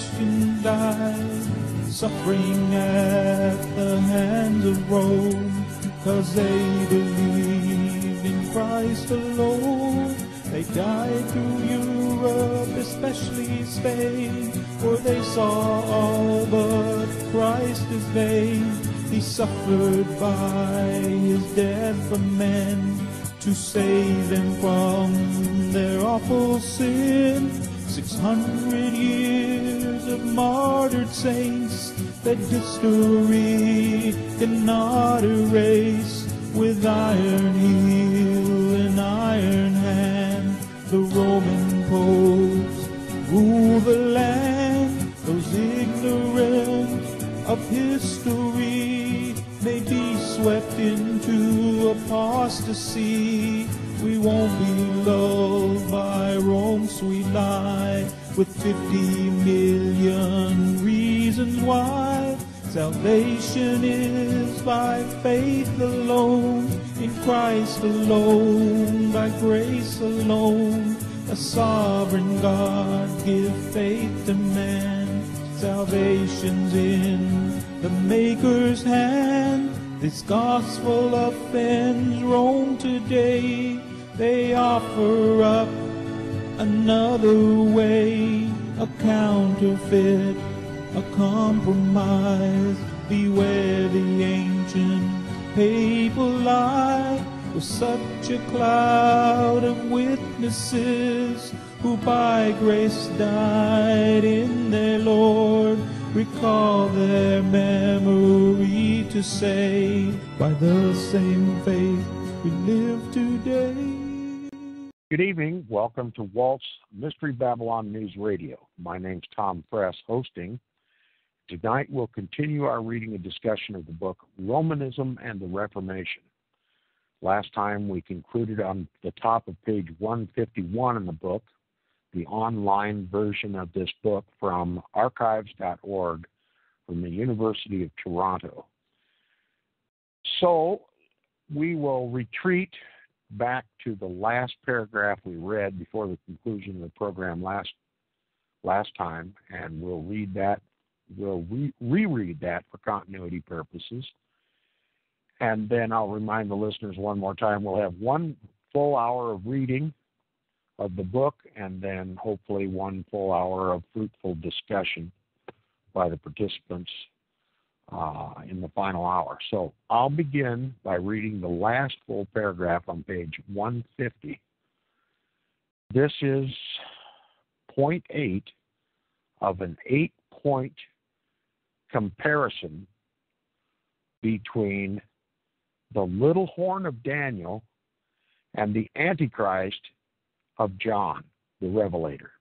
Christian died, suffering at the hands of Rome, 'cause they believed in Christ alone. They died through Europe, especially Spain, for they saw all but Christ as vain. He suffered by his death for men, to save them from their awful sin. 600 years of martyred saints that history cannot erase. With iron heel and iron hand, the Roman popes rule the land. Those ignorant of history may be swept into apostasy. We won't be loved by Rome's sweet lie, with 50 million reasons why. Salvation is by faith alone, in Christ alone, by grace alone. A sovereign God give faith to man. Salvation's in the Maker's hand. This gospel offends Rome today. They offer up another way, a counterfeit, a compromise. Beware the ancient papal lie, with such a cloud of witnesses who by grace died in their Lord. Recall their memory to say, by the same faith we live today. Good evening. Welcome to Waltz Mystery Babylon News Radio. My name's Tom Friess, hosting. Tonight we'll continue our reading and discussion of the book Romanism and the Reformation. Last time we concluded on the top of page 151 in the book, the online version of this book from archives.org from the University of Toronto. So we will retreat back to the last paragraph we read before the conclusion of the program last time, and we'll read that, we'll reread that for continuity purposes. And then I'll remind the listeners one more time, we'll have one full hour of reading of the book and then hopefully one full hour of fruitful discussion by the participants in the final hour. So I'll begin by reading the last full paragraph on page 150. This is point 8 of an 8-point comparison between the little horn of Daniel and the Antichrist of John, the Revelator.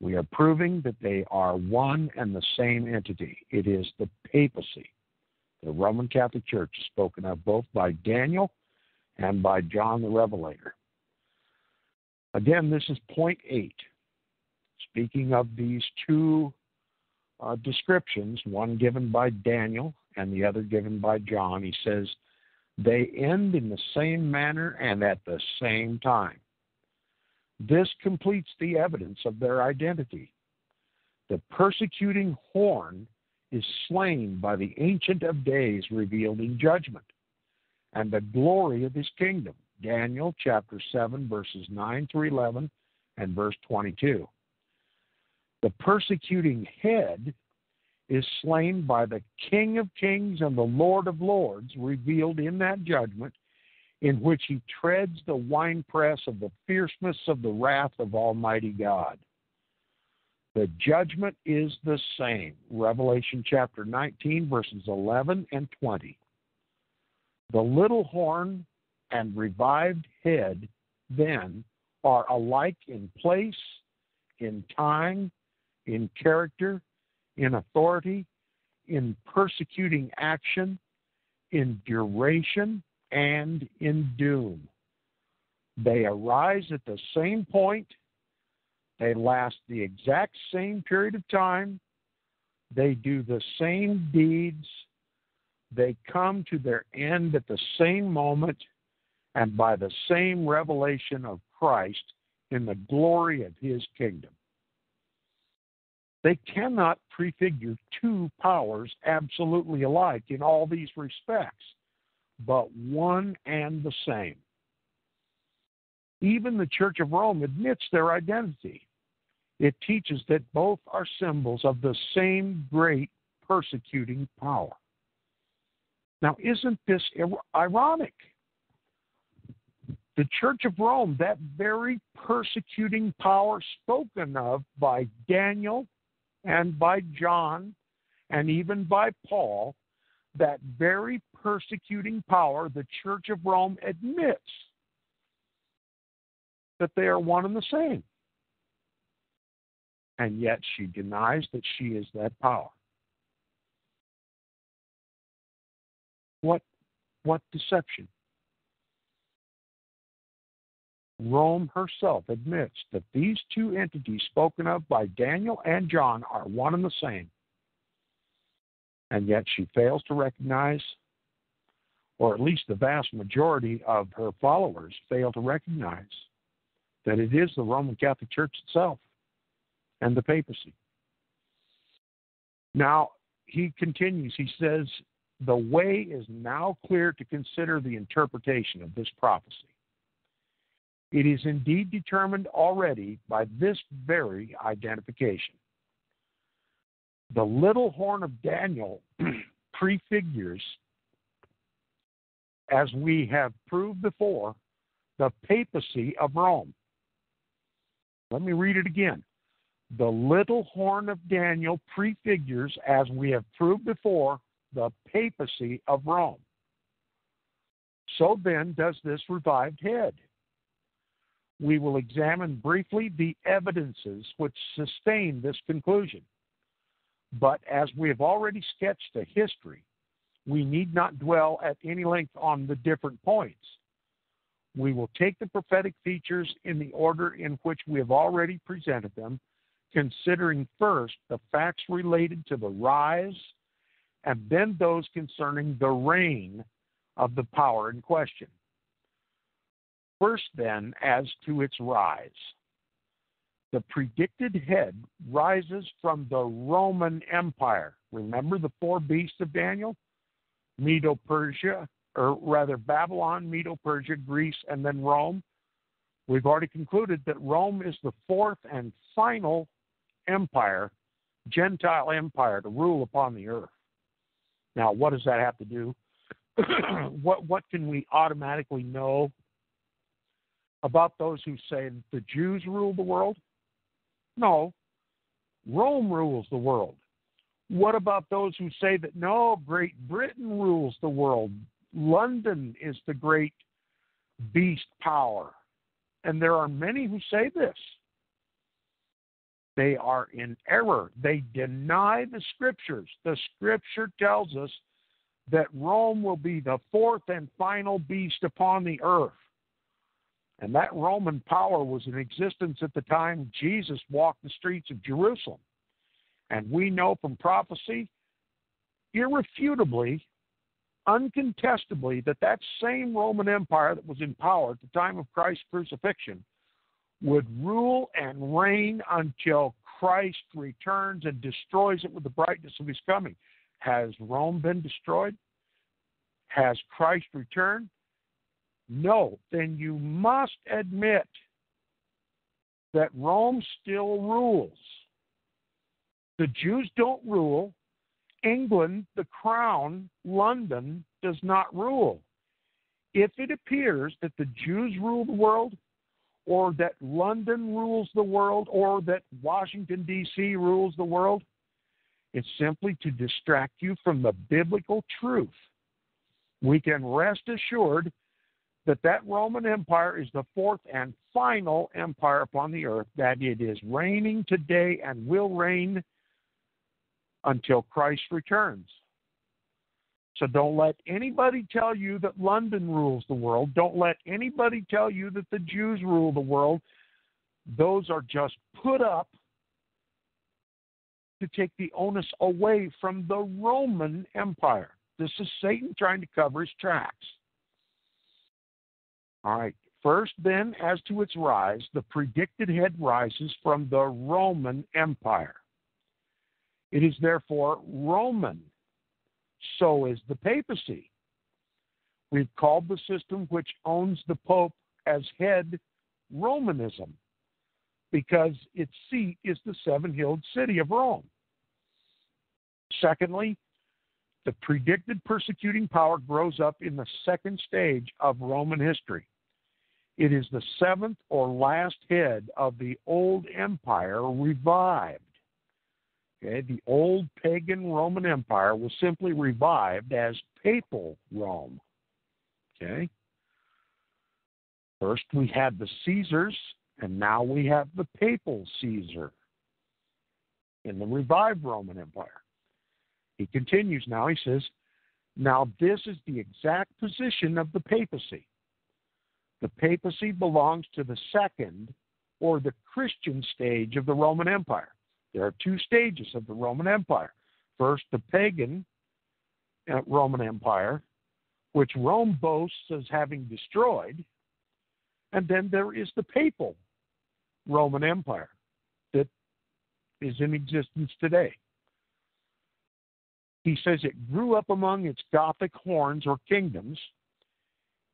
We are proving that they are one and the same entity. It is the papacy, the Roman Catholic Church, spoken of both by Daniel and by John the Revelator. Again, this is point 8. Speaking of these two descriptions, one given by Daniel and the other given by John, he says, they end in the same manner and at the same time. This completes the evidence of their identity. The persecuting horn is slain by the Ancient of Days revealed in judgment, and the glory of his kingdom, Daniel chapter 7, verses 9 through 11 and verse 22. The persecuting head is slain by the King of Kings and the Lord of Lords revealed in that judgment, in which he treads the winepress of the fierceness of the wrath of Almighty God. The judgment is the same. Revelation chapter 19, verses 11 and 20. The little horn and revived head, then, are alike in place, in time, in character, in authority, in persecuting action, in duration, and in doom. They arise at the same point. They last the exact same period of time. They do the same deeds. They come to their end at the same moment and by the same revelation of Christ in the glory of his kingdom. They cannot prefigure two powers absolutely alike in all these respects, but one and the same. Even the Church of Rome admits their identity. It teaches that both are symbols of the same great persecuting power. Now, isn't this ironic? The Church of Rome, that very persecuting power spoken of by Daniel and by John and even by Paul, that very persecuting power, the Church of Rome admits that they are one and the same. And yet she denies that she is that power. What deception? Rome herself admits that these two entities spoken of by Daniel and John are one and the same. And yet she fails to recognize, or at least the vast majority of her followers fail to recognize, that it is the Roman Catholic Church itself and the papacy. Now, he continues, he says, the way is now clear to consider the interpretation of this prophecy. It is indeed determined already by this very identification. The little horn of Daniel prefigures, as we have proved before, the papacy of Rome. Let me read it again. The little horn of Daniel prefigures, as we have proved before, the papacy of Rome. So then does this revived head. We will examine briefly the evidences which sustain this conclusion. But as we have already sketched the history, we need not dwell at any length on the different points. We will take the prophetic features in the order in which we have already presented them, considering first the facts related to the rise and then those concerning the reign of the power in question. First, then, as to its rise. The predicted head rises from the Roman Empire. Remember the four beasts of Daniel? Medo-Persia, or rather Babylon, Medo-Persia, Greece, and then Rome. We've already concluded that Rome is the fourth and final empire, Gentile empire, to rule upon the earth. Now, what does that have to do? What can we automatically know about those who say the Jews rule the world? No, Rome rules the world. What about those who say that, no, Great Britain rules the world? London is the great beast power. And there are many who say this. They are in error. They deny the scriptures. The scripture tells us that Rome will be the fourth and final beast upon the earth. And that Roman power was in existence at the time Jesus walked the streets of Jerusalem. And we know from prophecy, irrefutably, uncontestably, that that same Roman Empire that was in power at the time of Christ's crucifixion would rule and reign until Christ returns and destroys it with the brightness of his coming. Has Rome been destroyed? Has Christ returned? No. Then you must admit that Rome still rules. The Jews don't rule. England, the crown, London, does not rule. If it appears that the Jews rule the world, or that London rules the world, or that Washington, D.C. rules the world, it's simply to distract you from the biblical truth. We can rest assured that that Roman Empire is the fourth and final empire upon the earth, that it is reigning today and will reign until Christ returns. So don't let anybody tell you that London rules the world. Don't let anybody tell you that the Jews rule the world. Those are just put up to take the onus away from the Roman Empire. This is Satan trying to cover his tracks. All right. First, then, as to its rise, the predicted head rises from the Roman Empire. It is therefore Roman. So is the papacy. We've called the system which owns the Pope as head Romanism, because its seat is the seven-hilled city of Rome. Secondly, the predicted persecuting power grows up in the second stage of Roman history. It is the seventh or last head of the old empire revived. Okay, the old pagan Roman Empire was simply revived as papal Rome. Okay? First we had the Caesars, and now we have the papal Caesar in the revived Roman Empire. He continues now, he says, now this is the exact position of the papacy. The papacy belongs to the second or the Christian stage of the Roman Empire. There are two stages of the Roman Empire. First, the pagan Roman Empire, which Rome boasts as having destroyed. And then there is the papal Roman Empire that is in existence today. He says it grew up among its Gothic horns or kingdoms.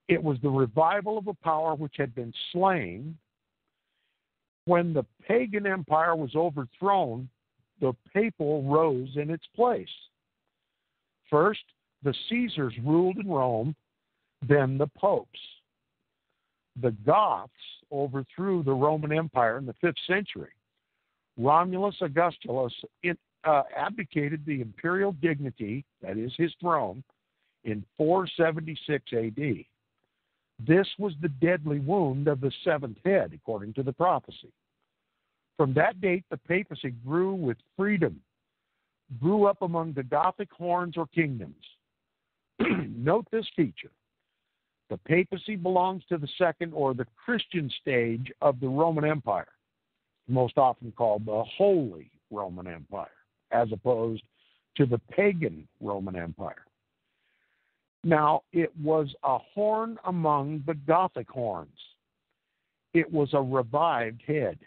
It was the revival of a power which had been slain. When the pagan empire was overthrown, the papal rose in its place. First, the Caesars ruled in Rome, then the popes. The Goths overthrew the Roman Empire in the 5th century. Romulus Augustulus abdicated the imperial dignity, that is his throne, in 476 AD. This was the deadly wound of the seventh head, according to the prophecy. From that date, the papacy grew with freedom, grew up among the Gothic horns or kingdoms. Note this feature. The papacy belongs to the second or the Christian stage of the Roman Empire, most often called the Holy Roman Empire, as opposed to the pagan Roman Empire. Now, it was a horn among the Gothic horns. It was a revived head.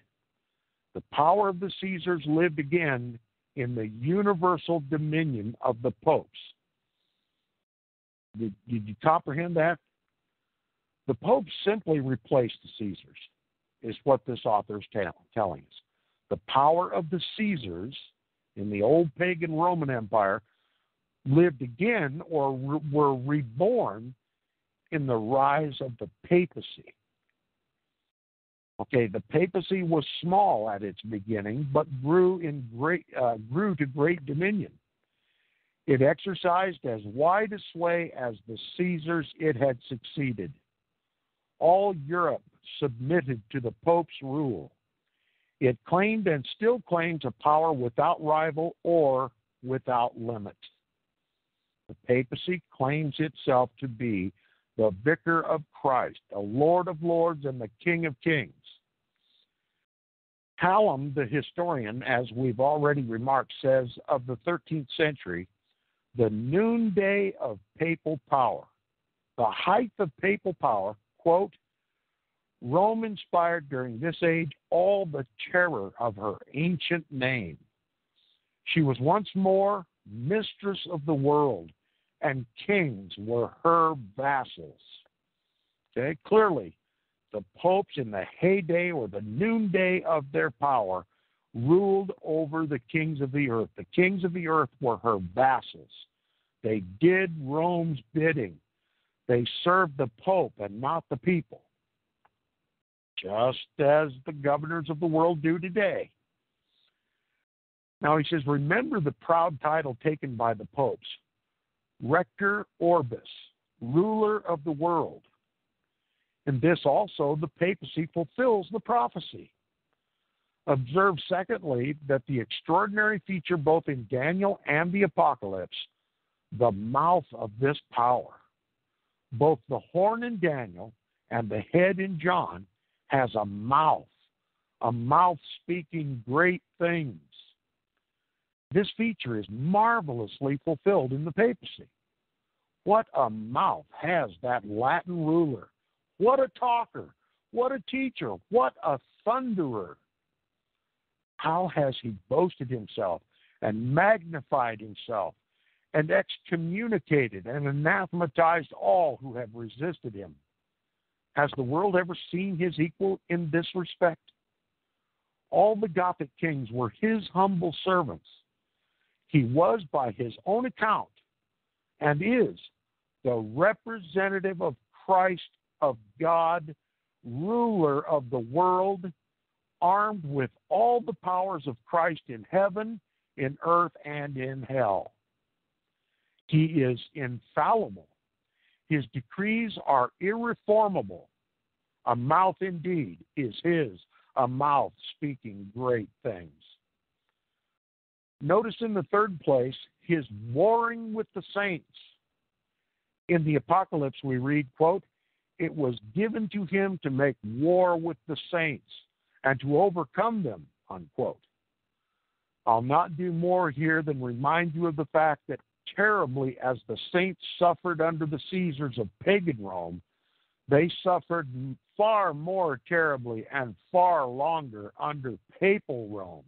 The power of the Caesars lived again in the universal dominion of the popes. Did you comprehend that? The popes simply replaced the Caesars, is what this author is telling us. The power of the Caesars in the old pagan Roman Empire lived again or were reborn in the rise of the papacy. Okay, the papacy was small at its beginning, but grew to great dominion. It exercised as wide a sway as the Caesars it had succeeded. All Europe submitted to the Pope's rule. It claimed and still claims a power without rival or without limit. The papacy claims itself to be the vicar of Christ, the Lord of Lords and the King of Kings. Hallam, the historian, as we've already remarked, says of the 13th century, the noonday of papal power, the height of papal power, quote, Rome inspired during this age all the terror of her ancient name. She was once more mistress of the world, and kings were her vassals. Okay, clearly, the popes in the heyday or the noonday of their power ruled over the kings of the earth. The kings of the earth were her vassals. They did Rome's bidding. They served the pope and not the people, just as the governors of the world do today. Now he says, remember the proud title taken by the popes, Rector Orbis, ruler of the world. In this also the papacy fulfills the prophecy. Observe, secondly, that the extraordinary feature both in Daniel and the Apocalypse, the mouth of this power. Both the horn in Daniel and the head in John has a mouth speaking great things. This feature is marvelously fulfilled in the papacy. What a mouth has that Latin ruler. What a talker. What a teacher. What a thunderer. How has he boasted himself and magnified himself and excommunicated and anathematized all who have resisted him. Has the world ever seen his equal in this respect? All the Gothic kings were his humble servants. He was, by his own account, and is the representative of Christ, of God, ruler of the world, armed with all the powers of Christ in heaven, in earth, and in hell. He is infallible. His decrees are irreformable. A mouth indeed is his, a mouth speaking great things. Notice in the third place, his warring with the saints. In the Apocalypse we read, quote, "It was given to him to make war with the saints and to overcome them," unquote. I'll not do more here than remind you of the fact that terribly as the saints suffered under the Caesars of pagan Rome, they suffered far more terribly and far longer under papal Rome.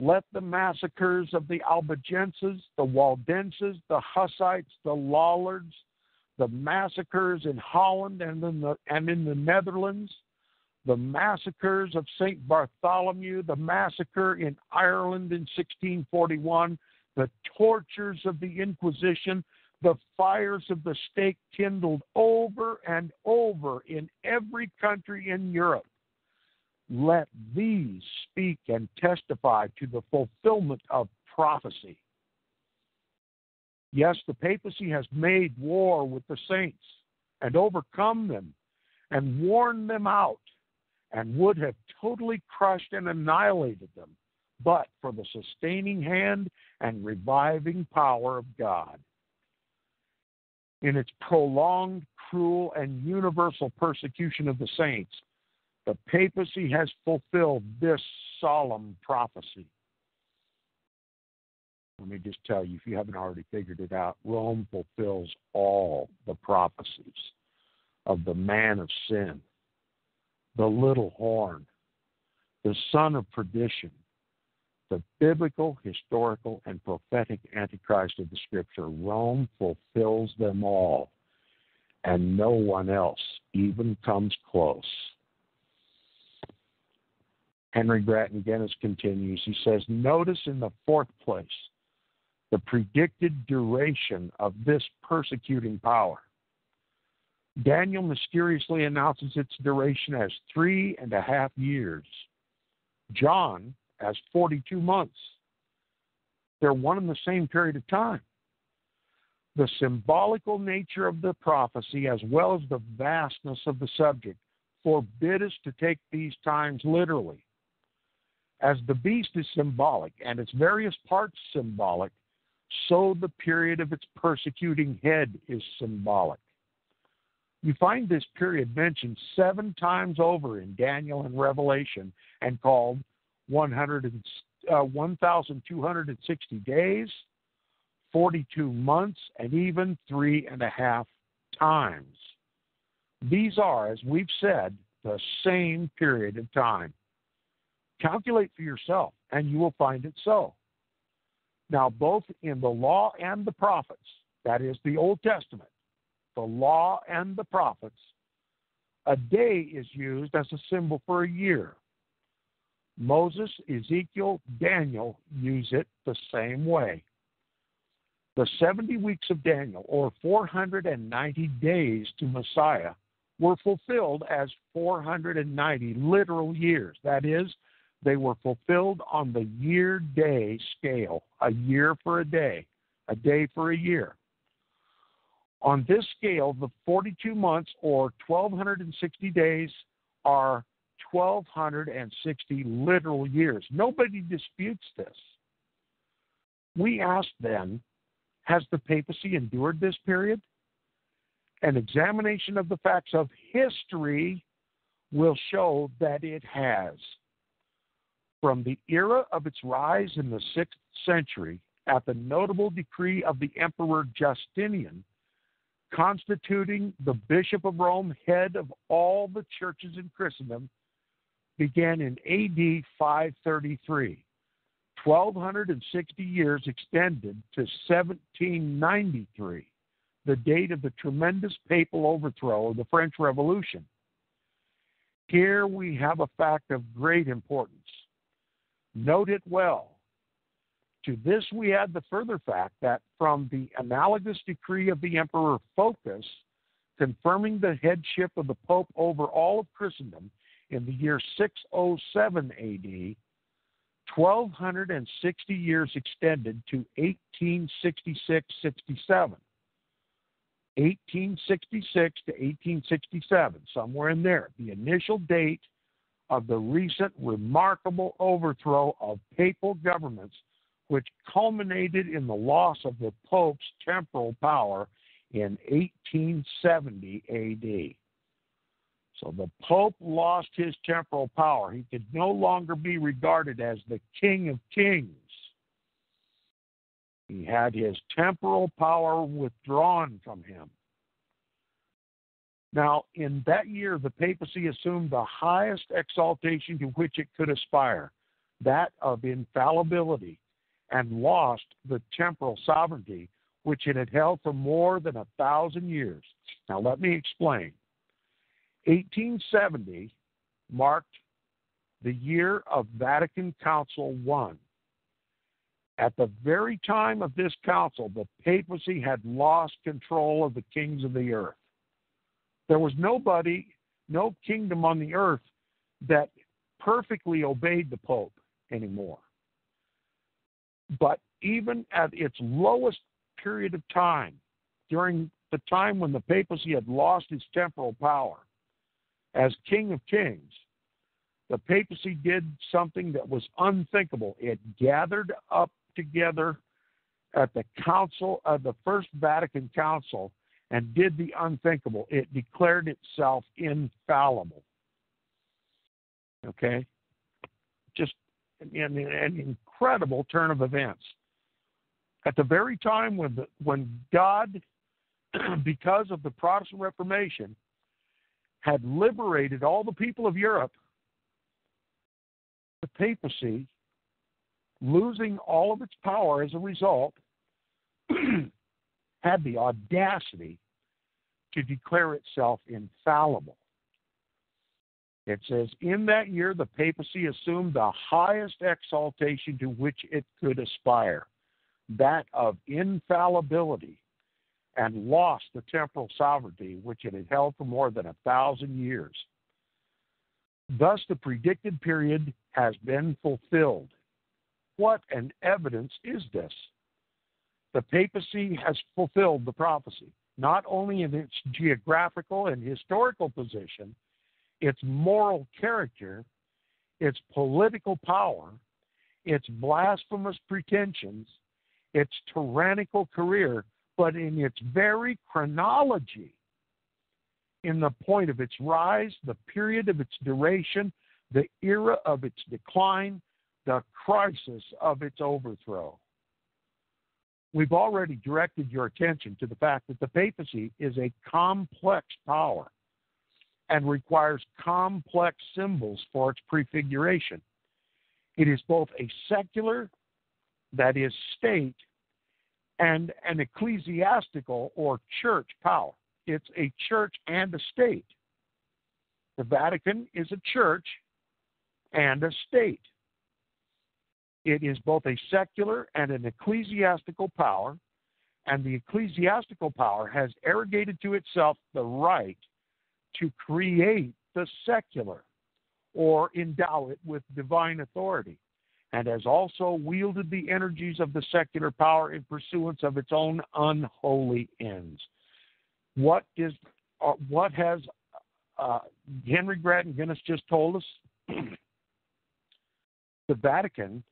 Let the massacres of the Albigenses, the Waldenses, the Hussites, the Lollards, the massacres in Holland and in the Netherlands, the massacres of St. Bartholomew, the massacre in Ireland in 1641, the tortures of the Inquisition, the fires of the stake kindled over and over in every country in Europe. Let these speak and testify to the fulfillment of prophecy. Yes, the papacy has made war with the saints and overcome them and worn them out and would have totally crushed and annihilated them, but for the sustaining hand and reviving power of God. In its prolonged, cruel, and universal persecution of the saints, the papacy has fulfilled this solemn prophecy. Let me just tell you, if you haven't already figured it out, Rome fulfills all the prophecies of the man of sin, the little horn, the son of perdition, the biblical, historical, and prophetic Antichrist of the Scripture. Rome fulfills them all, and no one else even comes close. Henry Grattan Guinness continues. He says, notice in the fourth place the predicted duration of this persecuting power. Daniel mysteriously announces its duration as 3.5 years. John as 42 months. They're one and the same period of time. The symbolical nature of the prophecy, as well as the vastness of the subject, forbid us to take these times literally. As the beast is symbolic and its various parts symbolic, so the period of its persecuting head is symbolic. You find this period mentioned 7 times over in Daniel and Revelation and called 1,260 days, 42 months, and even 3.5 times. These are, as we've said, the same period of time. Calculate for yourself, and you will find it so. Now, both in the law and the prophets, that is the Old Testament, the law and the prophets, a day is used as a symbol for a year. Moses, Ezekiel, Daniel use it the same way. The 70 weeks of Daniel, or 490 days to Messiah, were fulfilled as 490 literal years. That is, they were fulfilled on the year-day scale, a year for a day for a year. On this scale, the 42 months, or 1,260 days, are 1,260 literal years. Nobody disputes this. We ask then, has the papacy endured this period? An examination of the facts of history will show that it has. From the era of its rise in the 6th century, at the notable decree of the Emperor Justinian, constituting the Bishop of Rome head of all the churches in Christendom, began in AD 533 1,260 years extended to 1793, the date of the tremendous papal overthrow of the French Revolution. Here we have a fact of great importance. Note it well. To this we add the further fact that from the analogous decree of the Emperor Phocas, confirming the headship of the Pope over all of Christendom in the year 607 AD, 1,260 years extended to 1866-67. 1866 to 1867, somewhere in there, the initial date of the recent remarkable overthrow of papal governments, which culminated in the loss of the Pope's temporal power in 1870 A.D. So the Pope lost his temporal power. He could no longer be regarded as the King of Kings. He had his temporal power withdrawn from him. Now, in that year, the papacy assumed the highest exaltation to which it could aspire, that of infallibility, and lost the temporal sovereignty which it had held for more than 1,000 years. Now, let me explain. 1870 marked the year of Vatican Council I. At the very time of this council, the papacy had lost control of the kings of the earth. There was nobody, no kingdom on the earth that perfectly obeyed the Pope anymore. But even at its lowest period of time, during the time when the papacy had lost its temporal power, as King of Kings, the papacy did something that was unthinkable. It gathered up together at the council of the First Vatican Council and did the unthinkable. It declared itself infallible. Okay? Just an incredible turn of events. At the very time when God, because of the Protestant Reformation, had liberated all the people of Europe, the papacy, losing all of its power as a result, had the audacity to declare itself infallible. It says, in that year, the papacy assumed the highest exaltation to which it could aspire, that of infallibility, and lost the temporal sovereignty which it had held for more than 1,000 years. Thus, the predicted period has been fulfilled. What an evidence is this! The papacy has fulfilled the prophecy, not only in its geographical and historical position, its moral character, its political power, its blasphemous pretensions, its tyrannical career, but in its very chronology. In the point of its rise, the period of its duration, the era of its decline, the crisis of its overthrow. We've already directed your attention to the fact that the papacy is a complex power and requires complex symbols for its prefiguration. It is both a secular, that is state, and an ecclesiastical or church power. It's a church and a state. The Vatican is a church and a state. It is both a secular and an ecclesiastical power, and the ecclesiastical power has arrogated to itself the right to create the secular or endow it with divine authority, and has also wielded the energies of the secular power in pursuance of its own unholy ends. What has Henry Grattan Guinness just told us? The Vatican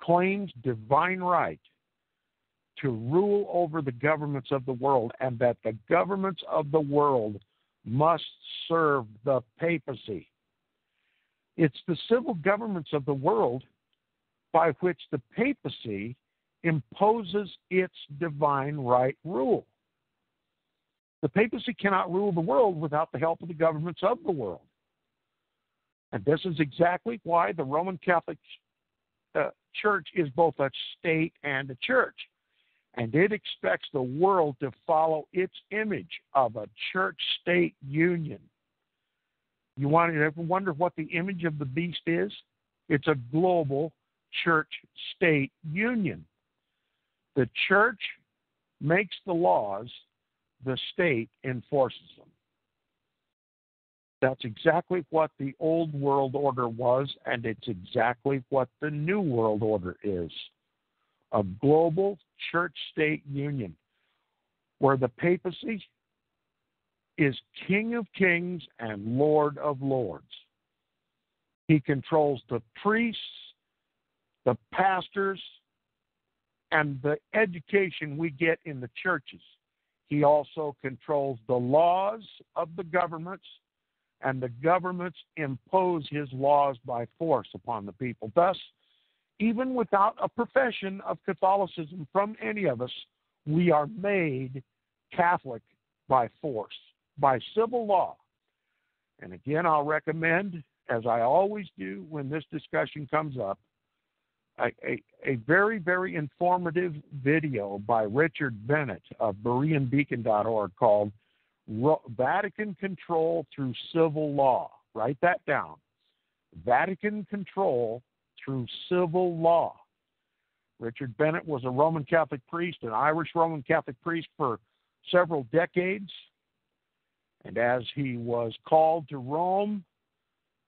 claims divine right to rule over the governments of the world, and that the governments of the world must serve the papacy. It's the civil governments of the world by which the papacy imposes its divine right rule. The papacy cannot rule the world without the help of the governments of the world. And this is exactly why the Roman Catholic church is both a state and a church, and it expects the world to follow its image of a church-state union. You want to ever wonder what the image of the beast is? It's a global church-state union. The church makes the laws, the state enforces them. That's exactly what the old world order was, and it's exactly what the new world order is. A global church-state union where the papacy is King of Kings and Lord of Lords. He controls the priests, the pastors, and the education we get in the churches. He also controls the laws of the governments, and the governments impose his laws by force upon the people. Thus, even without a profession of Catholicism from any of us, we are made Catholic by force, by civil law. And again, I'll recommend, as I always do when this discussion comes up, a very, very informative video by Richard Bennett of BereanBeacon.org called Vatican Control Through Civil Law. Write that down. Vatican Control Through Civil Law. Richard Bennett was a Roman Catholic priest, an Irish Roman Catholic priest for several decades. And as he was called to Rome,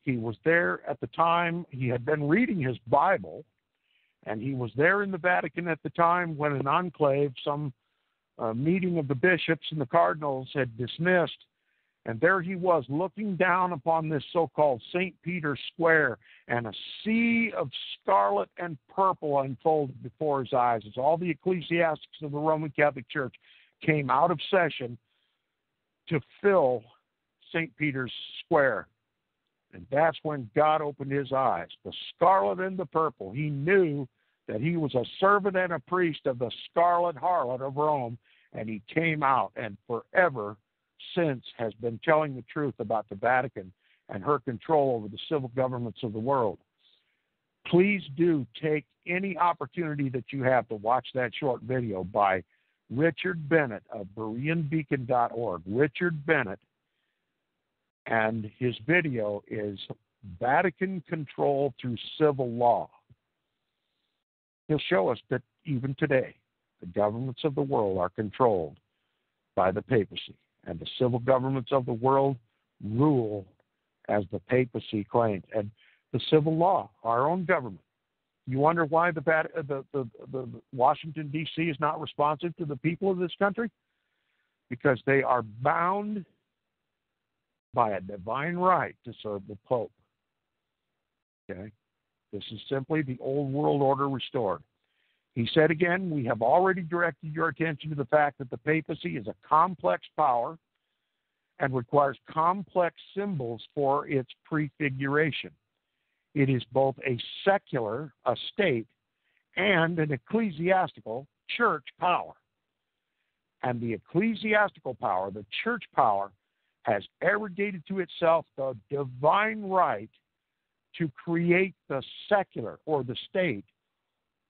he was there at the time. He had been reading his Bible, and he was there in the Vatican at the time when an enclave, some meeting of the bishops and the cardinals had dismissed. And there he was looking down upon this so-called St. Peter's Square, and a sea of scarlet and purple unfolded before his eyes as all the ecclesiastics of the Roman Catholic Church came out of session to fill St. Peter's Square. And that's when God opened his eyes, the scarlet and the purple. He knew that he was a servant and a priest of the scarlet harlot of Rome, and he came out, and forever since has been telling the truth about the Vatican and her control over the civil governments of the world. Please do take any opportunity that you have to watch that short video by Richard Bennett of BereanBeacon.org. Richard Bennett, and his video is Vatican Control Through Civil Law. He'll show us that even today, the governments of the world are controlled by the papacy, and the civil governments of the world rule as the papacy claims. And the civil law, our own government. You wonder why the Washington, D.C. is not responsive to the people of this country? Because they are bound by a divine right to serve the Pope. Okay? This is simply the old world order restored. He said again, we have already directed your attention to the fact that the papacy is a complex power and requires complex symbols for its prefiguration. It is both a secular, a state, and an ecclesiastical church power. And the ecclesiastical power, the church power, has arrogated to itself the divine right to create the secular or the state,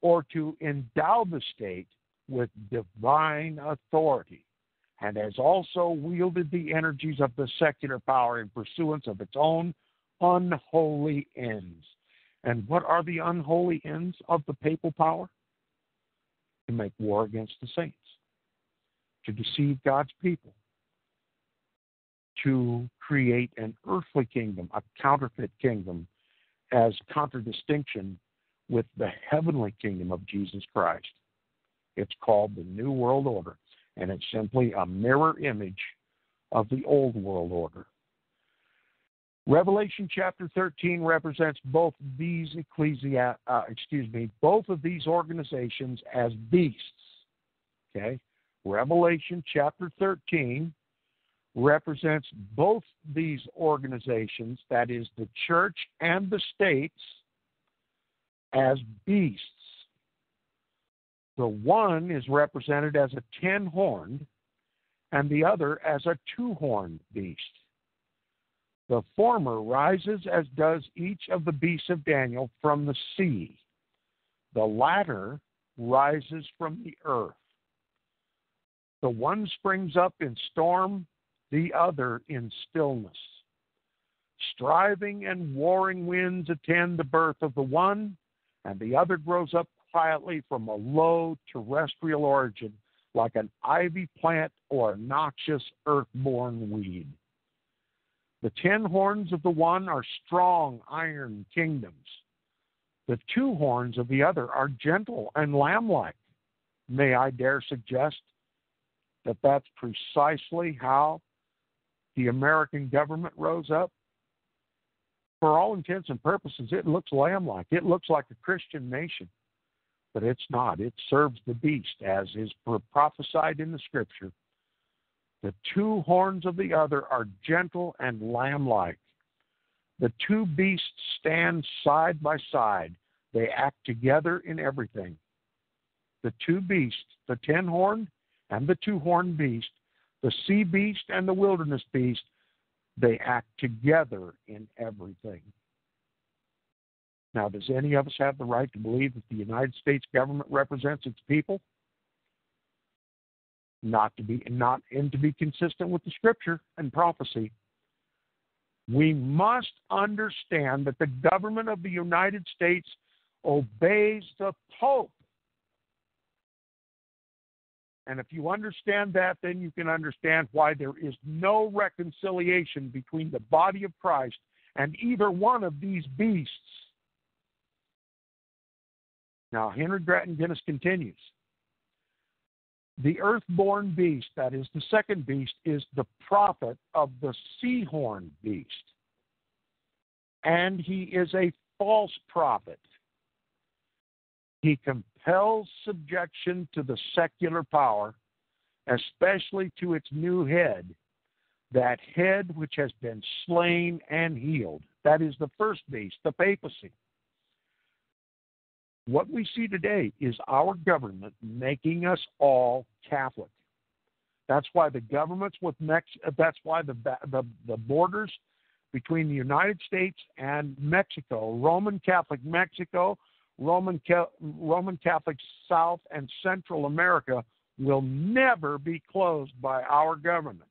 or to endow the state with divine authority, and has also wielded the energies of the secular power in pursuance of its own unholy ends. And what are the unholy ends of the papal power? To make war against the saints, to deceive God's people, to create an earthly kingdom, a counterfeit kingdom, as contradistinction with the heavenly kingdom of Jesus Christ. It's called the New World Order, and it's simply a mirror image of the Old World Order. Revelation chapter 13 represents both these both of these organizations as beasts. Okay? Revelation chapter 13 represents both these organizations, that is the church and the states, as beasts. The one is represented as a 10-horned and the other as a 2-horned beast. The former rises, as does each of the beasts of Daniel, from the sea. The latter rises from the earth. The one springs up in storm, the other in stillness. Striving and warring winds attend the birth of the one, and the other grows up quietly from a low terrestrial origin, like an ivy plant or a noxious earth-born weed. The 10 horns of the one are strong iron kingdoms. The 2 horns of the other are gentle and lamb-like. May I dare suggest that that's precisely how the American government rose up? For all intents and purposes, it looks lamb-like. It looks like a Christian nation, but it's not. It serves the beast, as is prophesied in the Scripture. The 2 horns of the other are gentle and lamb-like. The 2 beasts stand side by side. They act together in everything. The 2 beasts, the 10-horned and the 2-horned beast, the sea beast and the wilderness beast, they act together in everything. Now, does any of us have the right to believe that the United States government represents its people? Not to be consistent with the Scripture and prophecy. We must understand that the government of the United States obeys the Pope. And if you understand that, then you can understand why there is no reconciliation between the body of Christ and either one of these beasts. Now, Henry Grattan Guinness continues. The earth-born beast, that is the second beast, is the prophet of the sea-horned beast. And he is a false prophet. He compels subjection to the secular power, especially to its new head, that head which has been slain and healed. That is the first beast, the papacy. What we see today is our government making us all Catholic. That's why the governments with the borders between the United States and Mexico, Roman Catholic Mexico, Roman Catholic South and Central America, will never be closed by our government.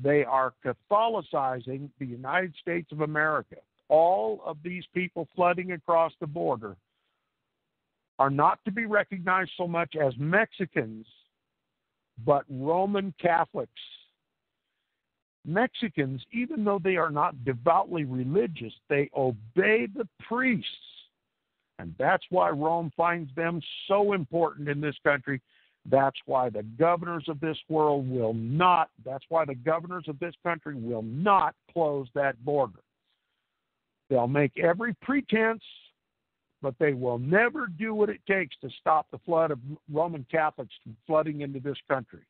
They are Catholicizing the United States of America. All of these people flooding across the border are not to be recognized so much as Mexicans, but Roman Catholics. Mexicans, even though they are not devoutly religious, they obey the priests. And that's why Rome finds them so important in this country. That's why the governors of this world will not, that's why the governors of this country will not close that border. They'll make every pretense, but they will never do what it takes to stop the flood of Roman Catholics from flooding into this country.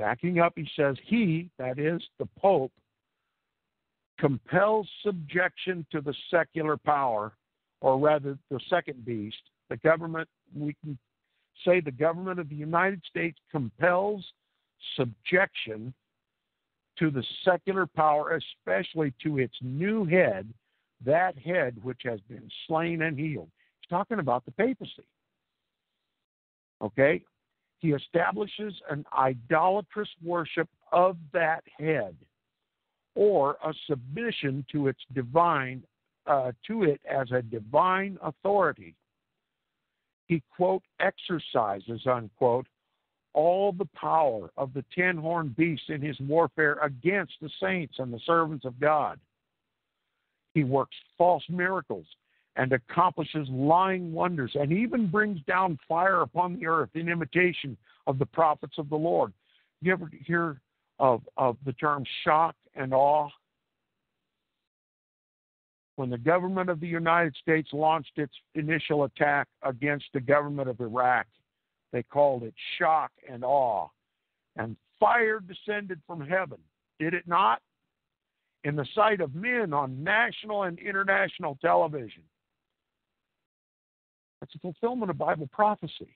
Backing up, he says, he, that is the Pope, compels subjection to the secular power, or rather the second beast. The government, we can say the government of the United States compels subjection to the secular power, especially to its new head, that head which has been slain and healed. He's talking about the papacy. Okay? He establishes an idolatrous worship of that head, or a submission to its divine, to it as a divine authority. He, quote, exercises, unquote, all the power of the 10-horned beast in his warfare against the saints and the servants of God. He works false miracles and accomplishes lying wonders, and even brings down fire upon the earth in imitation of the prophets of the Lord. You ever hear of the term shock and awe? When the government of the United States launched its initial attack against the government of Iraq, they called it shock and awe, and fire descended from heaven, did it not? In the sight of men on national and international television. That's a fulfillment of Bible prophecy.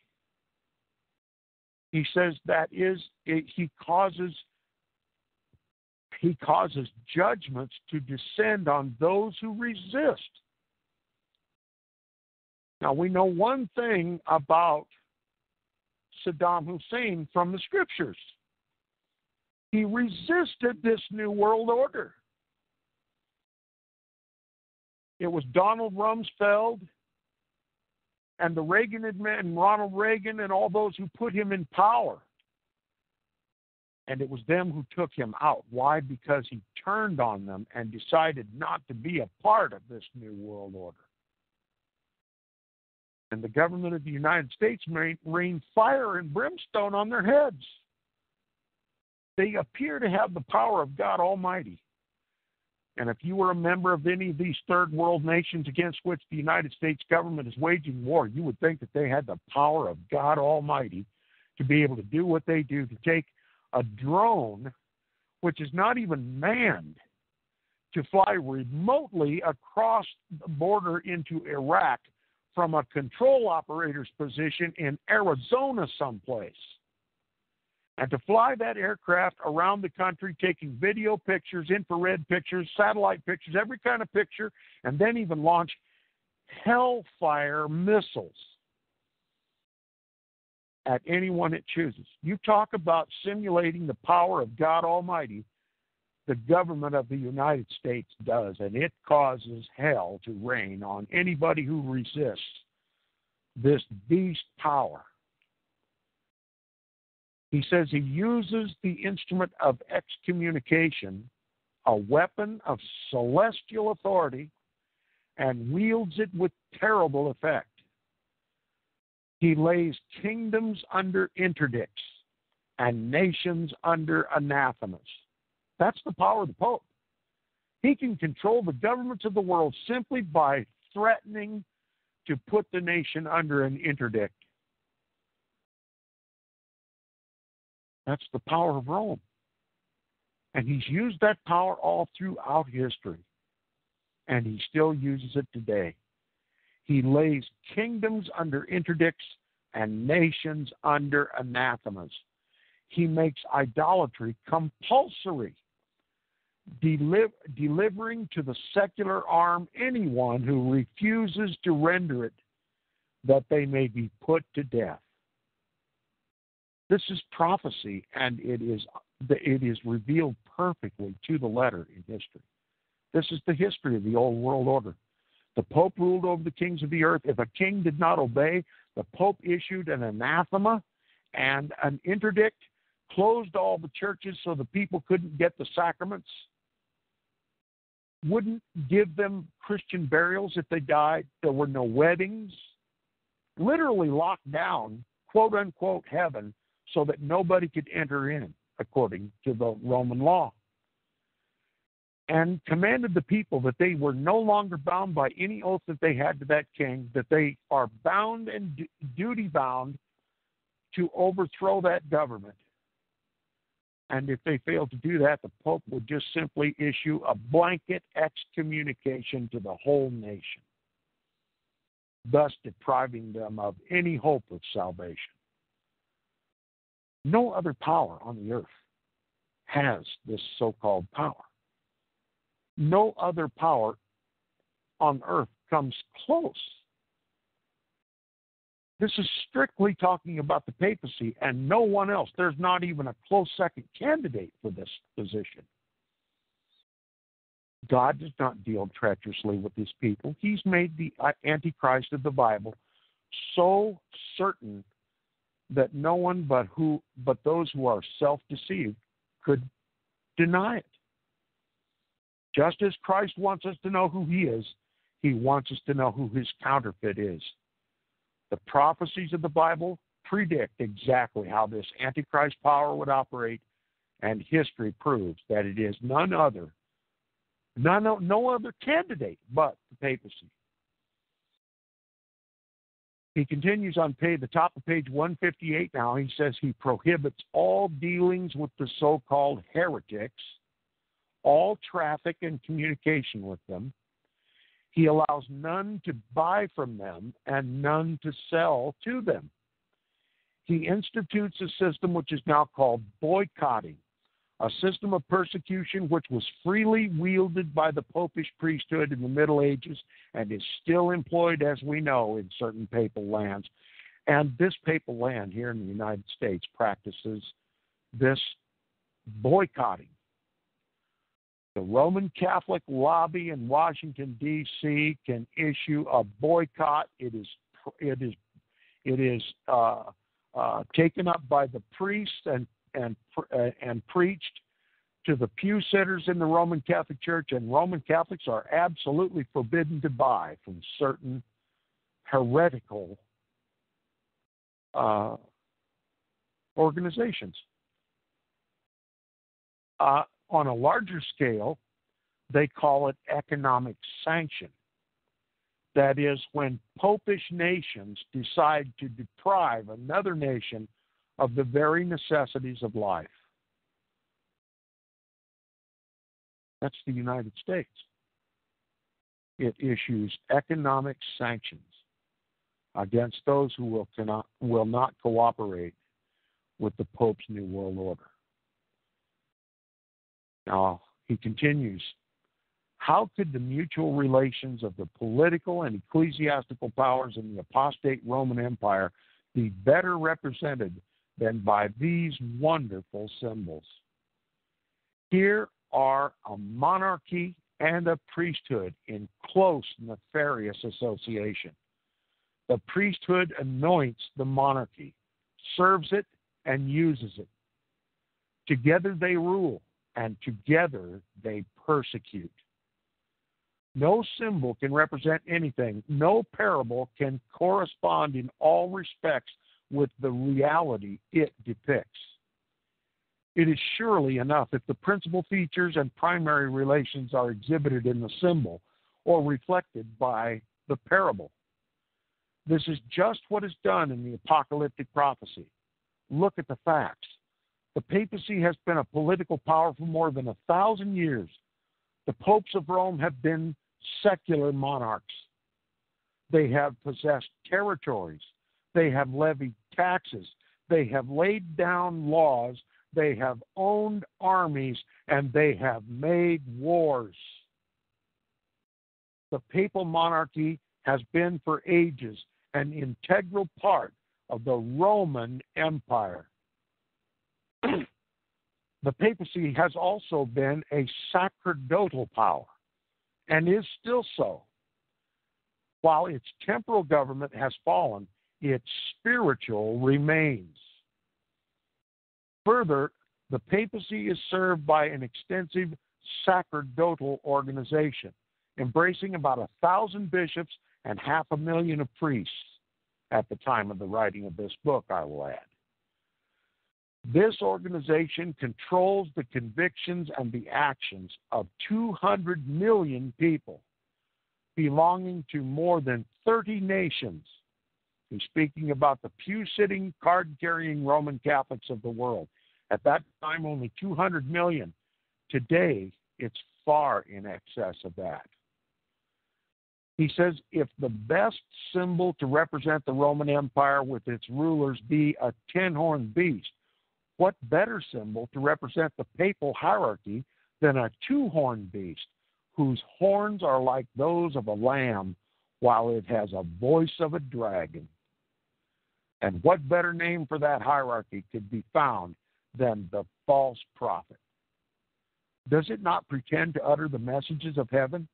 He says that is, he causes judgments to descend on those who resist Now, we know one thing about Saddam Hussein from the scriptures. He resisted this New World Order. It was Donald Rumsfeld and the Reagan and Ronald Reagan and all those who put him in power. And it was them who took him out. Why? Because he turned on them and decided not to be a part of this New World Order. And the government of the United States rained fire and brimstone on their heads. They appear to have the power of God Almighty. And if you were a member of any of these third world nations against which the United States government is waging war, you would think that they had the power of God Almighty to be able to do what they do, to take a drone, which is not even manned, to fly remotely across the border into Iraq from a control operator's position in Arizona someplace. And to fly that aircraft around the country, taking video pictures, infrared pictures, satellite pictures, every kind of picture, and then even launch Hellfire missiles at anyone it chooses. You talk about simulating the power of God Almighty, the government of the United States does, and it causes hell to rain on anybody who resists this beast power. He says he uses the instrument of excommunication, a weapon of celestial authority, and wields it with terrible effect. He lays kingdoms under interdicts and nations under anathemas. That's the power of the Pope. He can control the governments of the world simply by threatening to put the nation under an interdict. That's the power of Rome. And he's used that power all throughout history. And he still uses it today. He lays kingdoms under interdicts and nations under anathemas. He makes idolatry compulsory, delivering to the secular arm anyone who refuses to render it, that they may be put to death. This is prophecy, and it is revealed perfectly to the letter in history. This is the history of the old world order. The Pope ruled over the kings of the earth. If a king did not obey, the Pope issued an anathema and an interdict, closed all the churches so the people couldn't get the sacraments, wouldn't give them Christian burials if they died. There were no weddings. Literally locked down, quote unquote, heaven, so that nobody could enter in, according to the Roman law, and commanded the people that they were no longer bound by any oath that they had to that king, that they are bound and duty-bound to overthrow that government. And if they failed to do that, the Pope would just simply issue a blanket excommunication to the whole nation, thus depriving them of any hope of salvation. No other power on the earth has this so-called power. No other power on earth comes close. This is strictly talking about the papacy and no one else. There's not even a close second candidate for this position. God does not deal treacherously with his people. He's made the Antichrist of the Bible so certain that no one but those who are self-deceived could deny it. Just as Christ wants us to know who he is, he wants us to know who his counterfeit is. The prophecies of the Bible predict exactly how this Antichrist power would operate, and history proves that it is no other candidate but the papacy. He continues on the top of page 158 now. He says he prohibits all dealings with the so-called heretics, all traffic and communication with them. He allows none to buy from them and none to sell to them. He institutes a system which is now called boycotting, a system of persecution which was freely wielded by the popish priesthood in the Middle Ages and is still employed, as we know, in certain papal lands. And this papal land here in the United States practices this boycotting. The Roman Catholic lobby in Washington, D.C. can issue a boycott. It is taken up by the priests and preached to the pew sitters in the Roman Catholic Church, and Roman Catholics are absolutely forbidden to buy from certain heretical organizations. On a larger scale, they call it economic sanction. That is, when popish nations decide to deprive another nation of the very necessities of life. That's the United States. It issues economic sanctions against those who will not cooperate with the Pope's New World Order. Now, he continues, how could the mutual relations of the political and ecclesiastical powers in the apostate Roman Empire be better represented than by these wonderful symbols? Here are a monarchy and a priesthood in close, nefarious association. The priesthood anoints the monarchy, serves it, and uses it. Together they rule, and together they persecute. No symbol can represent anything. No parable can correspond in all respects with the reality it depicts. It is surely enough if the principal features and primary relations are exhibited in the symbol or reflected by the parable. This is just what is done in the apocalyptic prophecy. Look at the facts. The papacy has been a political power for more than 1,000 years. The popes of Rome have been secular monarchs. They have possessed territories. They have levied taxes. They have laid down laws. They have owned armies, and they have made wars. The papal monarchy has been for ages an integral part of the Roman Empire. The papacy has also been a sacerdotal power and is still so. While its temporal government has fallen, its spiritual remains. Further, the papacy is served by an extensive sacerdotal organization, embracing about 1,000 bishops and 500,000 of priests at the time of the writing of this book, I will add. This organization controls the convictions and the actions of 200 million people belonging to more than 30 nations. He's speaking about the pew-sitting, card-carrying Roman Catholics of the world. At that time, only 200 million. Today, it's far in excess of that. He says, if the best symbol to represent the Roman Empire with its rulers be a 10-horned beast, what better symbol to represent the papal hierarchy than a 2-horned beast whose horns are like those of a lamb while it has a voice of a dragon? And what better name for that hierarchy could be found than the false prophet? Does it not pretend to utter the messages of heaven?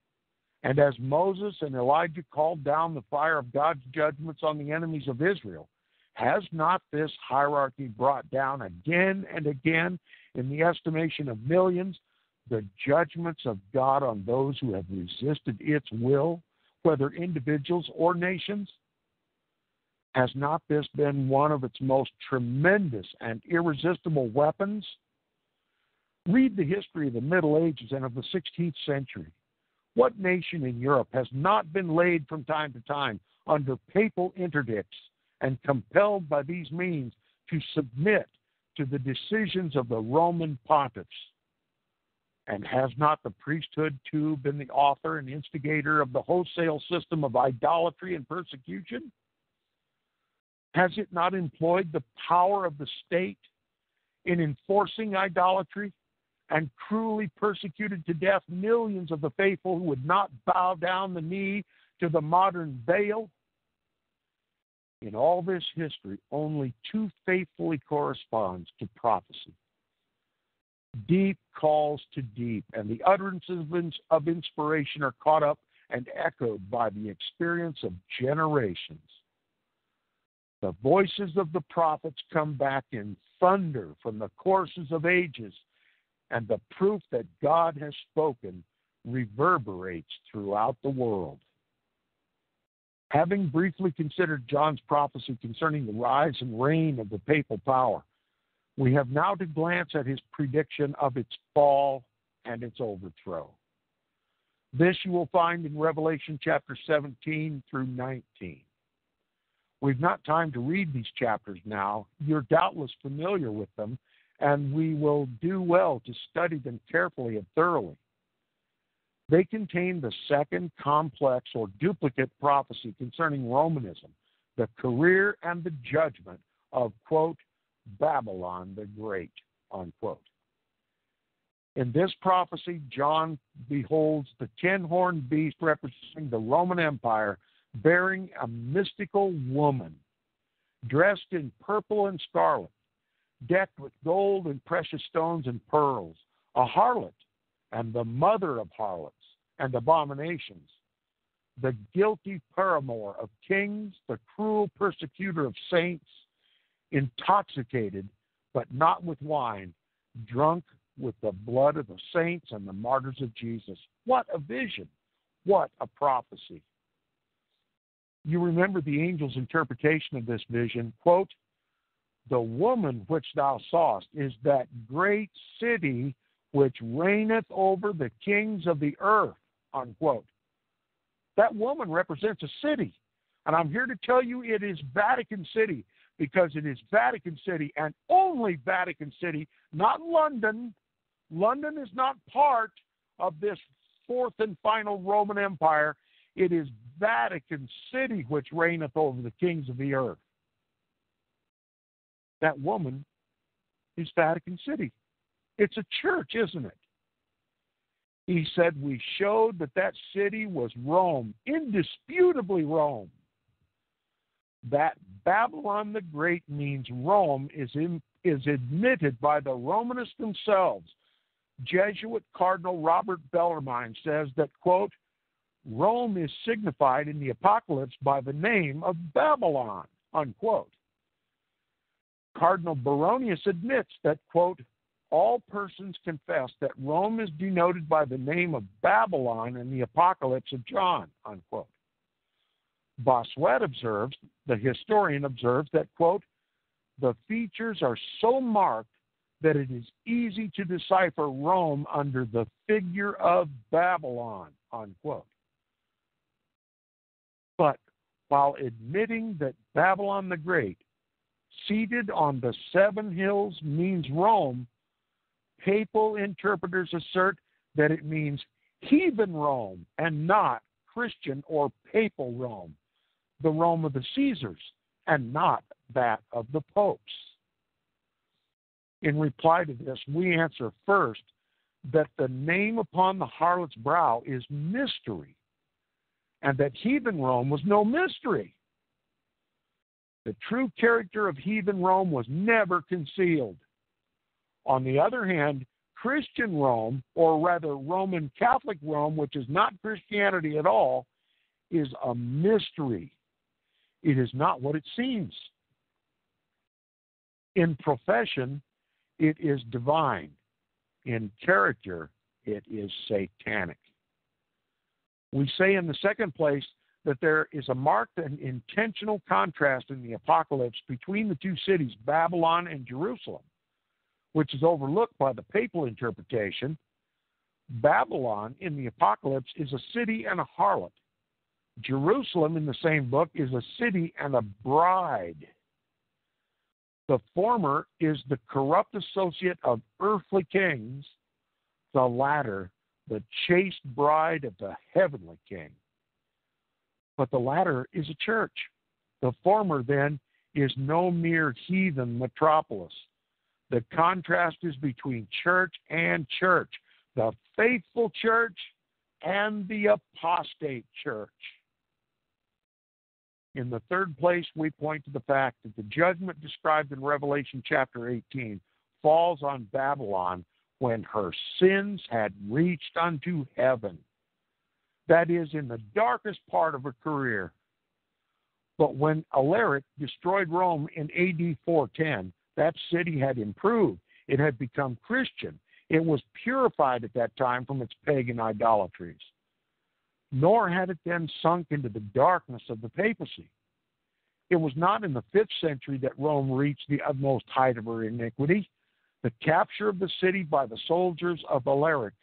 And as Moses and Elijah called down the fire of God's judgments on the enemies of Israel, has not this hierarchy brought down again and again, in the estimation of millions, the judgments of God on those who have resisted its will, whether individuals or nations? Has not this been one of its most tremendous and irresistible weapons? Read the history of the Middle Ages and of the 16th century. What nation in Europe has not been laid from time to time under papal interdicts and compelled by these means to submit to the decisions of the Roman pontiffs? And has not the priesthood, too, been the author and instigator of the wholesale system of idolatry and persecution? Has it not employed the power of the state in enforcing idolatry and cruelly persecuted to death millions of the faithful who would not bow down the knee to the modern Baal. In all this history, only two faithfully corresponds to prophecy. Deep calls to deep, and the utterances of inspiration are caught up and echoed by the experience of generations. The voices of the prophets come back in thunder from the courses of ages, and the proof that God has spoken reverberates throughout the world. Having briefly considered John's prophecy concerning the rise and reign of the papal power, we have now to glance at his prediction of its fall and its overthrow. This you will find in Revelation chapter 17 through 19. We've not time to read these chapters now. You're doubtless familiar with them, and we will do well to study them carefully and thoroughly. They contain the second complex or duplicate prophecy concerning Romanism, the career and the judgment of, quote, Babylon the Great, unquote. In this prophecy, John beholds the 10-horned beast representing the Roman Empire bearing a mystical woman dressed in purple and scarlet, decked with gold and precious stones and pearls, a harlot and the mother of harlots and abominations, the guilty paramour of kings, the cruel persecutor of saints, intoxicated but not with wine, drunk with the blood of the saints and the martyrs of Jesus. What a vision! What a prophecy! You remember the angel's interpretation of this vision, quote, "The woman which thou sawest is that great city which reigneth over the kings of the earth," unquote. That woman represents a city, and I'm here to tell you it is Vatican City, because it is Vatican City and only Vatican City, not London. London is not part of this fourth and final Roman Empire. It is Vatican City which reigneth over the kings of the earth. That woman is Vatican City. It's a church, isn't it? He said, "We showed that that city was Rome, indisputably Rome." That Babylon the Great means Rome is admitted by the Romanists themselves. Jesuit Cardinal Robert Bellarmine says that, quote, "Rome is signified in the Apocalypse by the name of Babylon," unquote. Cardinal Baronius admits that, quote, "All persons confess that Rome is denoted by the name of Babylon in the Apocalypse of John," unquote. Bossuet observes, the historian observes that, quote, "The features are so marked that it is easy to decipher Rome under the figure of Babylon," unquote. But while admitting that Babylon the Great, seated on the seven hills, means Rome, papal interpreters assert that it means heathen Rome and not Christian or papal Rome, the Rome of the Caesars, and not that of the popes. In reply to this, we answer first that the name upon the harlot's brow is mystery, and that heathen Rome was no mystery. The true character of heathen Rome was never concealed. On the other hand, Christian Rome, or rather Roman Catholic Rome, which is not Christianity at all, is a mystery. It is not what it seems. In profession, it is divine. In character, it is satanic. We say in the second place that there is a marked and intentional contrast in the Apocalypse between the two cities, Babylon and Jerusalem, which is overlooked by the papal interpretation. Babylon in the Apocalypse is a city and a harlot. Jerusalem in the same book is a city and a bride. The former is the corrupt associate of earthly kings, the latter the chaste bride of the heavenly king. But the latter is a church. The former, then, is no mere heathen metropolis. The contrast is between church and church, the faithful church and the apostate church. In the third place, we point to the fact that the judgment described in Revelation chapter 18 falls on Babylon when her sins had reached unto heaven. That is, in the darkest part of her career. But when Alaric destroyed Rome in AD 410, that city had improved. It had become Christian. It was purified at that time from its pagan idolatries. Nor had it then sunk into the darkness of the papacy. It was not in the 5th century that Rome reached the utmost height of her iniquity. The capture of the city by the soldiers of Alaric,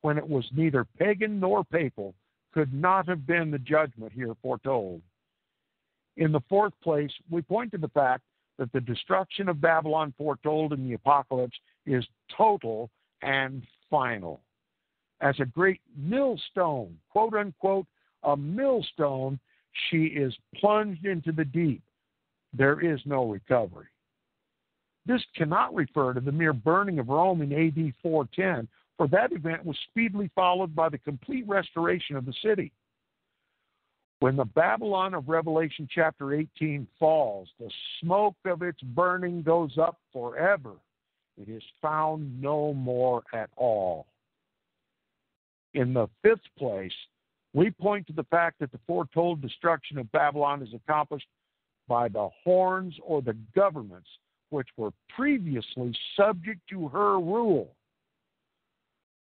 when it was neither pagan nor papal, could not have been the judgment here foretold. In the fourth place, we point to the fact that the destruction of Babylon foretold in the Apocalypse is total and final. As a great millstone, quote unquote, a millstone, she is plunged into the deep. There is no recovery. This cannot refer to the mere burning of Rome in AD 410, for that event was speedily followed by the complete restoration of the city. When the Babylon of Revelation chapter 18 falls, the smoke of its burning goes up forever. It is found no more at all. In the fifth place, we point to the fact that the foretold destruction of Babylon is accomplished by the horns or the governments which were previously subject to her rule.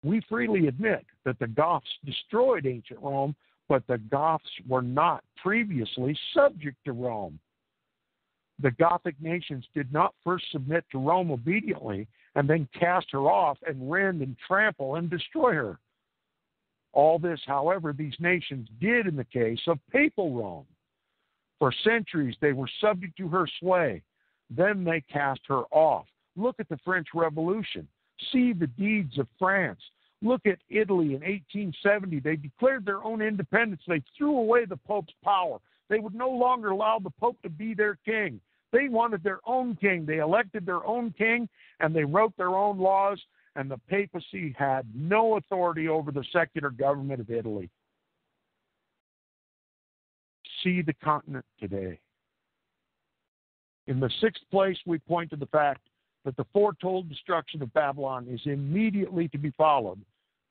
We freely admit that the Goths destroyed ancient Rome, but the Goths were not previously subject to Rome. The Gothic nations did not first submit to Rome obediently and then cast her off and rend and trample and destroy her. All this, however, these nations did in the case of papal Rome. For centuries, they were subject to her sway. Then they cast her off. Look at the French Revolution. See the deeds of France. Look at Italy in 1870. They declared their own independence. They threw away the Pope's power. They would no longer allow the Pope to be their king. They wanted their own king. They elected their own king, and they wrote their own laws, and the papacy had no authority over the secular government of Italy. See the continent today. In the sixth place, we point to the fact that the foretold destruction of Babylon is immediately to be followed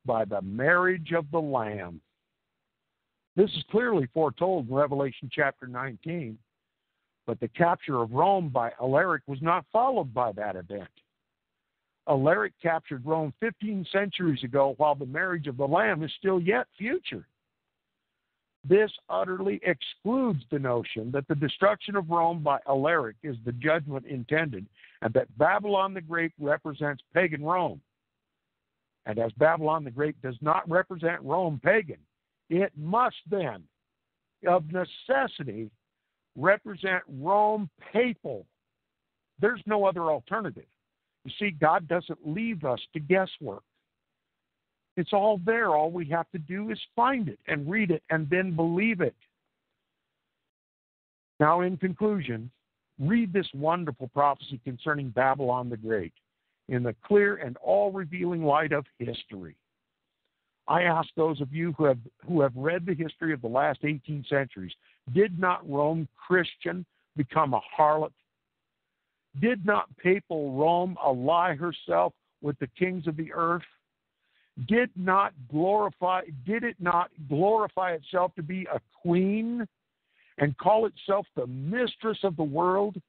by the marriage of the Lamb. This is clearly foretold in Revelation chapter 19, but the capture of Rome by Alaric was not followed by that event. Alaric captured Rome 15 centuries ago, while the marriage of the Lamb is still yet future. This utterly excludes the notion that the destruction of Rome by Alaric is the judgment intended, and that Babylon the Great represents pagan Rome. And as Babylon the Great does not represent Rome pagan, it must then, of necessity, represent Rome papal. There's no other alternative. You see, God doesn't leave us to guesswork. It's all there. All we have to do is find it and read it and then believe it. Now, in conclusion, read this wonderful prophecy concerning Babylon the Great in the clear and all-revealing light of history. I ask those of you who have read the history of the last 18 centuries, did not Rome Christian become a harlot? Did not papal Rome ally herself with the kings of the earth? Did it not glorify itself to be a queen and call itself the mistress of the world?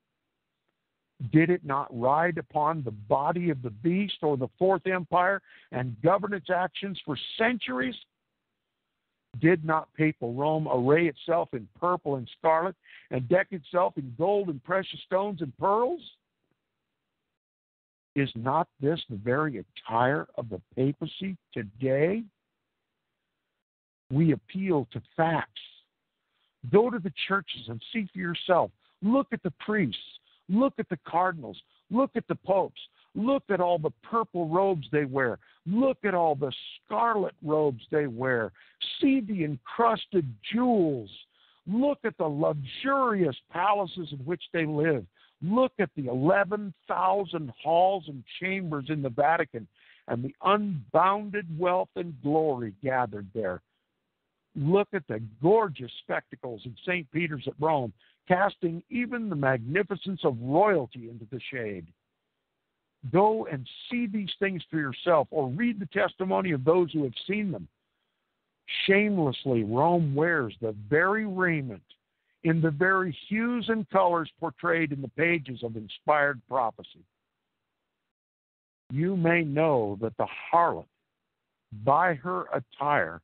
Did it not ride upon the body of the beast or the fourth empire and govern its actions for centuries? Did not papal Rome array itself in purple and scarlet and deck itself in gold and precious stones and pearls? Is not this the very attire of the papacy today? We appeal to facts. Go to the churches and see for yourself. Look at the priests. Look at the cardinals. Look at the popes. Look at all the purple robes they wear. Look at all the scarlet robes they wear. See the encrusted jewels. Look at the luxurious palaces in which they live. Look at the 11,000 halls and chambers in the Vatican and the unbounded wealth and glory gathered there. Look at the gorgeous spectacles of St. Peter's at Rome, casting even the magnificence of royalty into the shade. Go and see these things for yourself, or read the testimony of those who have seen them. Shamelessly, Rome wears the very raiment in the very hues and colors portrayed in the pages of inspired prophecy. You may know that the harlot, by her attire,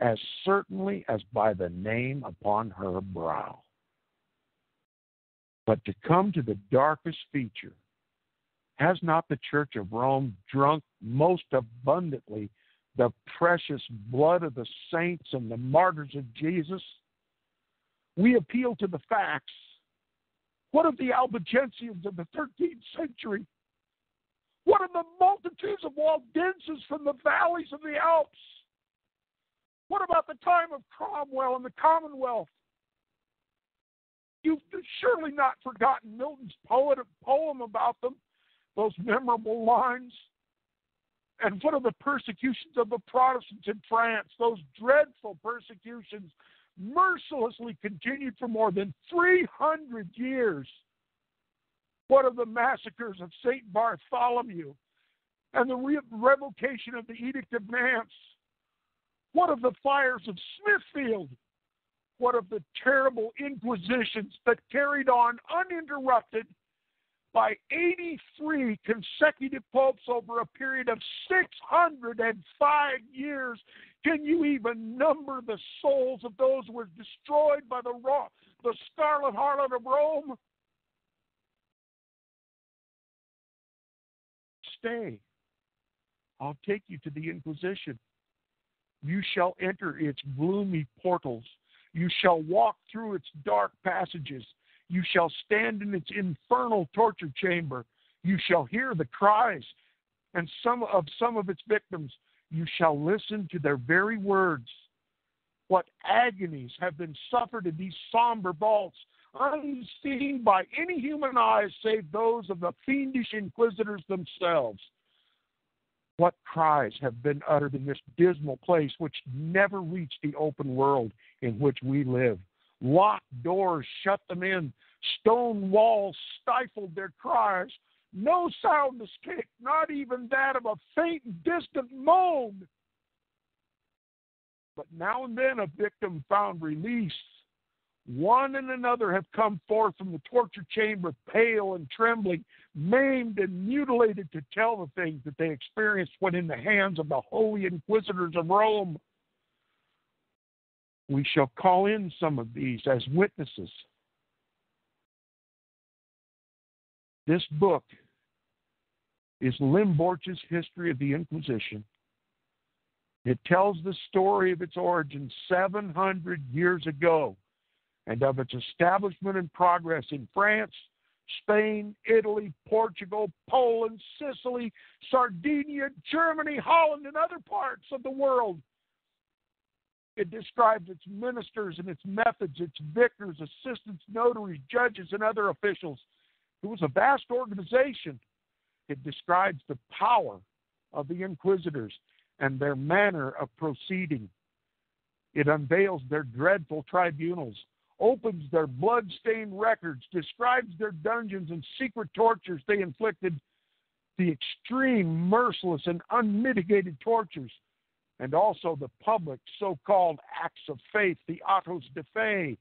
as certainly as by the name upon her brow. But to come to the darkest feature, has not the Church of Rome drunk most abundantly the precious blood of the saints and the martyrs of Jesus? We appeal to the facts. What of the Albigenses of the 13th century? What of the multitudes of Waldenses from the valleys of the Alps? What about the time of Cromwell and the Commonwealth? You've surely not forgotten Milton's poem about them, those memorable lines. And what are the persecutions of the Protestants in France? Those dreadful persecutions mercilessly continued for more than 300 years. What of the massacres of St. Bartholomew and the revocation of the Edict of Nantes? What of the fires of Smithfield? What of the terrible inquisitions that carried on uninterrupted by 83 consecutive popes over a period of 605 years? Can you even number the souls of those who were destroyed by the scarlet harlot of Rome? Stay. I'll take you to the Inquisition. You shall enter its gloomy portals. You shall walk through its dark passages. You shall stand in its infernal torture chamber. You shall hear the cries and some of its victims. You shall listen to their very words. What agonies have been suffered in these somber vaults, unseen by any human eyes save those of the fiendish inquisitors themselves. What cries have been uttered in this dismal place which never reached the open world in which we live. Locked doors shut them in. Stone walls stifled their cries. No sound escaped, not even that of a faint, distant moan. But now and then a victim found release. One and another have come forth from the torture chamber, pale and trembling, maimed and mutilated, to tell the things that they experienced when in the hands of the holy inquisitors of Rome. We shall call in some of these as witnesses. This book is Limborch's History of the Inquisition. It tells the story of its origin 700 years ago and of its establishment and progress in France, Spain, Italy, Portugal, Poland, Sicily, Sardinia, Germany, Holland, and other parts of the world. It describes its ministers and its methods, its vicars, assistants, notaries, judges, and other officials. It was a vast organization. It describes the power of the inquisitors and their manner of proceeding. It unveils their dreadful tribunals, opens their blood-stained records, describes their dungeons and secret tortures they inflicted, the extreme, merciless, and unmitigated tortures, and also the public so-called acts of faith, the autos de fe,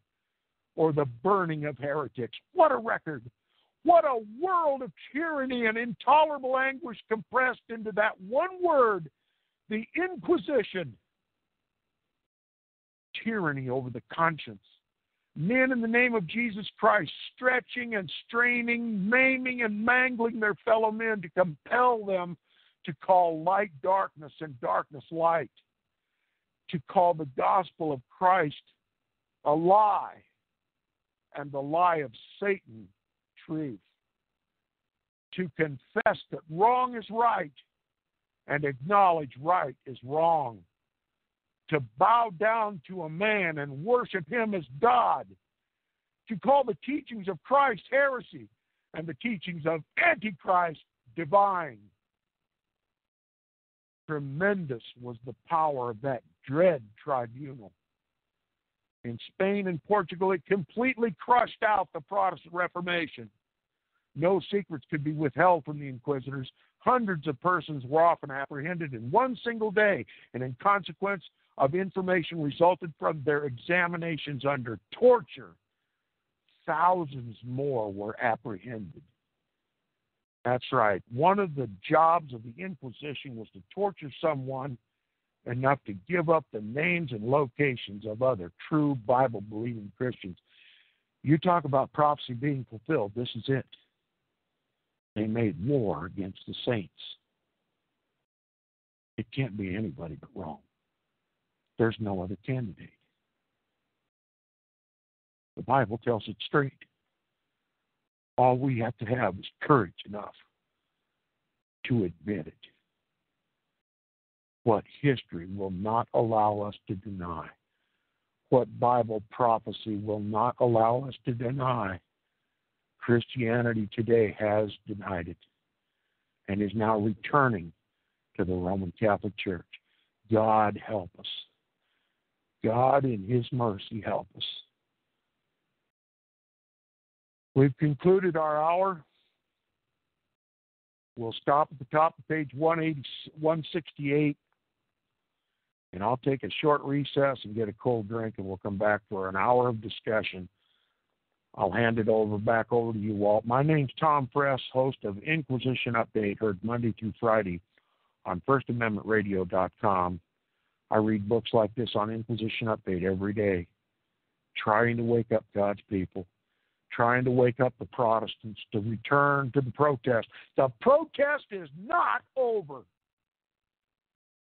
or the burning of heretics. What a record! What a world of tyranny and intolerable anguish compressed into that one word, the Inquisition. Tyranny over the conscience. Men in the name of Jesus Christ stretching and straining, maiming and mangling their fellow men to compel them to call light darkness and darkness light, to call the gospel of Christ a lie and the lie of Satan truth, to confess that wrong is right and acknowledge right is wrong, to bow down to a man and worship him as God, to call the teachings of Christ heresy, and the teachings of Antichrist divine. Tremendous was the power of that dread tribunal. In Spain and Portugal, it completely crushed out the Protestant Reformation. No secrets could be withheld from the inquisitors. Hundreds of persons were often apprehended in one single day, and in consequence of information resulted from their examinations under torture, thousands more were apprehended. That's right. One of the jobs of the Inquisition was to torture someone enough to give up the names and locations of other true Bible-believing Christians. You talk about prophecy being fulfilled, this is it. They made war against the saints. It can't be anybody but Rome. There's no other candidate. The Bible tells it straight. All we have to have is courage enough to admit it. What history will not allow us to deny. What Bible prophecy will not allow us to deny. Christianity today has denied it and is now returning to the Roman Catholic Church. God help us. God in his mercy help us. We've concluded our hour. We'll stop at the top of page 168, and I'll take a short recess and get a cold drink, and we'll come back for an hour of discussion. I'll hand it back over to you, Walt. My name's Tom Friess, host of Inquisition Update, heard Monday through Friday on FirstAmendmentRadio.com. I read books like this on Inquisition Update every day, trying to wake up God's people, trying to wake up the Protestants to return to the protest. The protest is not over.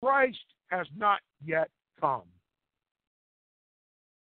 Christ has not yet come.